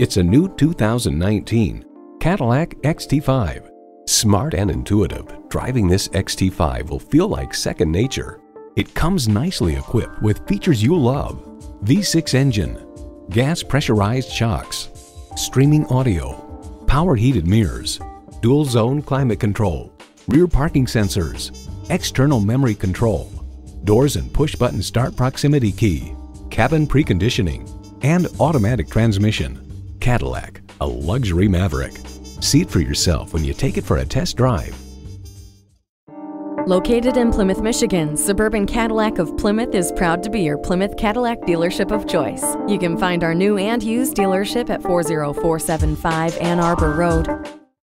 It's a new 2019 Cadillac XT5. Smart and intuitive, driving this XT5 will feel like second nature. It comes nicely equipped with features you'll love: V6 engine, gas pressurized shocks, streaming audio, power heated mirrors, dual zone climate control, rear parking sensors, external memory control, doors and push button start proximity key, cabin preconditioning, and automatic transmission. Cadillac, a luxury maverick. See it for yourself when you take it for a test drive. Located in Plymouth, Michigan, Suburban Cadillac of Plymouth is proud to be your Plymouth Cadillac dealership of choice. You can find our new and used dealership at 40475 Ann Arbor Road.